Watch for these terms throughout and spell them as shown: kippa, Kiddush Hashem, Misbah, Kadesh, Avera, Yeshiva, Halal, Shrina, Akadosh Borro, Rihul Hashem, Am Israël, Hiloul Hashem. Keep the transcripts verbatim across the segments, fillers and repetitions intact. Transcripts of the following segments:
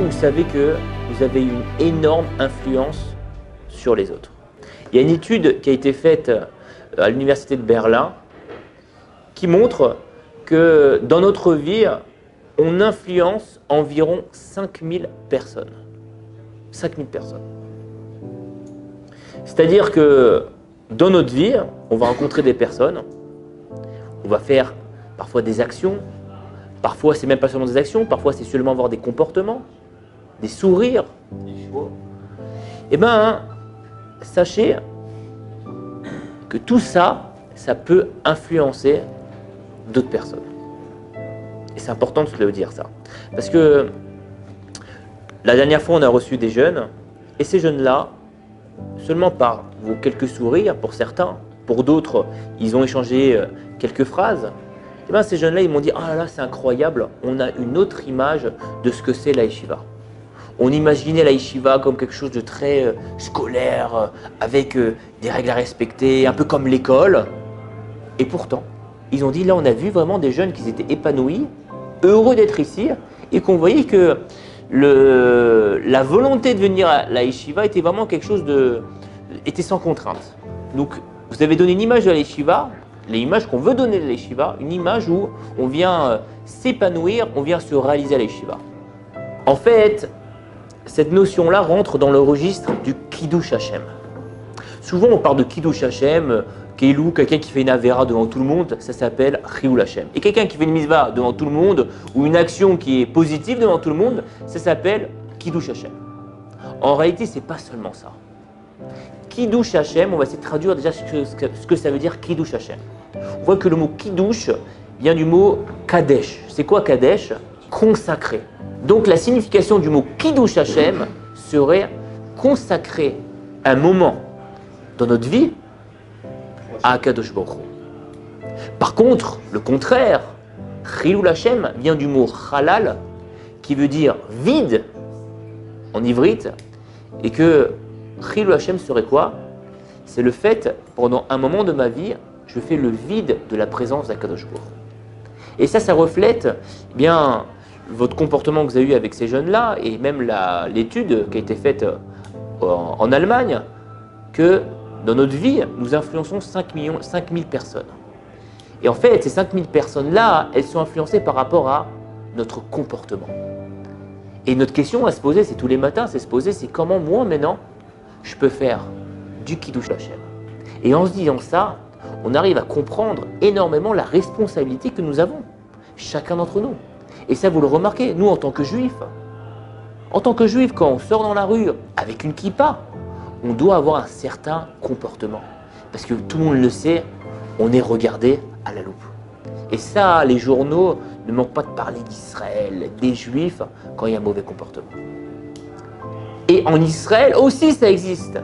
que vous savez que vous avez une énorme influence sur les autres? Il y a une étude qui a été faite à l'université de Berlin qui montre que dans notre vie, on influence environ cinq mille personnes. cinq mille personnes. C'est-à-dire que dans notre vie, on va rencontrer des personnes, on va faire parfois des actions, parfois c'est même pas seulement des actions, parfois c'est seulement avoir des comportements, des sourires, des choix. Eh bien, sachez que tout ça, ça peut influencer d'autres personnes. Et c'est important de se le dire ça. Parce que la dernière fois, on a reçu des jeunes, et ces jeunes-là, seulement par vos quelques sourires, pour certains, pour d'autres, ils ont échangé quelques phrases. Et bien ces jeunes-là, ils m'ont dit « Ah là là, c'est incroyable, on a une autre image de ce que c'est la yeshiva. » On imaginait la yeshiva comme quelque chose de très scolaire, avec des règles à respecter, un peu comme l'école. Et pourtant, ils ont dit « Là, on a vu vraiment des jeunes qui étaient épanouis, heureux d'être ici, et qu'on voyait que le, la volonté de venir à la yeshiva était vraiment quelque chose de... était sans contrainte. » Donc, vous avez donné une image de la yeshiva, l'image qu'on veut donner de la yeshiva, une image où on vient s'épanouir, on vient se réaliser à la yeshiva. En fait, cette notion-là rentre dans le registre du Kiddush Hashem. Souvent, on parle de Kiddush Hashem, Keilou, quelqu'un qui fait une Avera devant tout le monde, ça s'appelle Rihul Hashem. Et quelqu'un qui fait une Misbah devant tout le monde, ou une action qui est positive devant tout le monde, ça s'appelle Kiddush Hashem. En réalité, c'est pas seulement ça. Kiddush Hashem, on va essayer de traduire déjà ce que, ce que ça veut dire Kiddush Hashem. On voit que le mot Kiddush vient du mot Kadesh. C'est quoi Kadesh? Consacré. Donc la signification du mot Kiddush Hashem serait consacrer un moment dans notre vie à Akadosh Borro. Par contre, le contraire, Hiloul Hashem vient du mot Halal, qui veut dire vide en ivrite, et que Hiloul Hashem serait quoi? C'est le fait, pendant un moment de ma vie, je fais le vide de la présence d'Akadosh Borro. Et ça, ça reflète eh bien votre comportement que vous avez eu avec ces jeunes-là, et même l'étude qui a été faite en, en Allemagne, que dans notre vie, nous influençons cinq, millions, cinq mille personnes. Et en fait, ces cinq mille personnes-là, elles sont influencées par rapport à notre comportement. Et notre question à se poser, c'est tous les matins, c'est se poser, c'est comment moi, maintenant, je peux faire du Kiddush Hashem. Et en se disant ça, on arrive à comprendre énormément la responsabilité que nous avons, chacun d'entre nous. Et ça, vous le remarquez, nous, en tant que juifs, en tant que juifs, quand on sort dans la rue avec une kippa, on doit avoir un certain comportement. Parce que tout le monde le sait, on est regardé à la loupe. Et ça, les journaux ne manquent pas de parler d'Israël, des juifs, quand il y a un mauvais comportement. Et en Israël aussi, ça existe.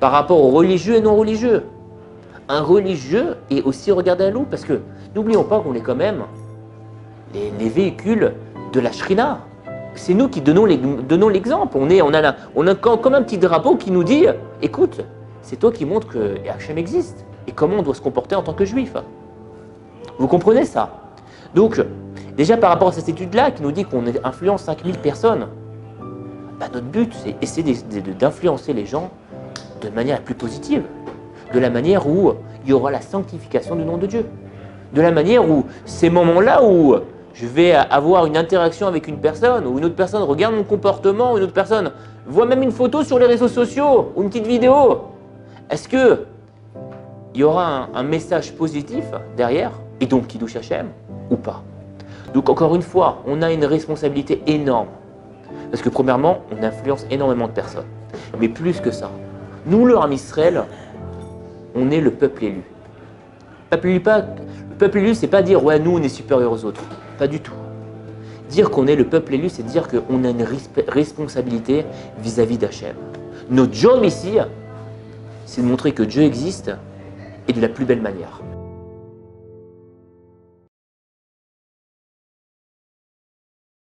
Par rapport aux religieux et non religieux. Un religieux est aussi regardé à la loupe, parce que n'oublions pas qu'on est quand même les, les véhicules de la Shrina. C'est nous qui donnons l'exemple. On, on, on a comme un petit drapeau qui nous dit « Écoute, c'est toi qui montre que Hachem existe et comment on doit se comporter en tant que juif. » Vous comprenez ça? Donc, déjà par rapport à cette étude-là qui nous dit qu'on influence cinq mille personnes, bah, notre but, c'est essayer d'influencer les gens de manière la plus positive, de la manière où il y aura la sanctification du nom de Dieu, de la manière où ces moments-là où je vais avoir une interaction avec une personne, ou une autre personne regarde mon comportement, ou une autre personne voit même une photo sur les réseaux sociaux, ou une petite vidéo. Est-ce que il y aura un, un message positif derrière, et donc Kiddush Hashem, ou pas? Donc encore une fois, on a une responsabilité énorme. Parce que premièrement, on influence énormément de personnes. Mais plus que ça, nous, le Am Israël, on est le peuple élu. Le peuple élu, pas, le peuple élu, c'est pas dire « Ouais, nous, on est supérieur aux autres ». Pas du tout. Dire qu'on est le peuple élu, c'est dire qu'on a une responsabilité vis-à-vis d'Hachem. Notre job ici, c'est de montrer que Dieu existe et de la plus belle manière.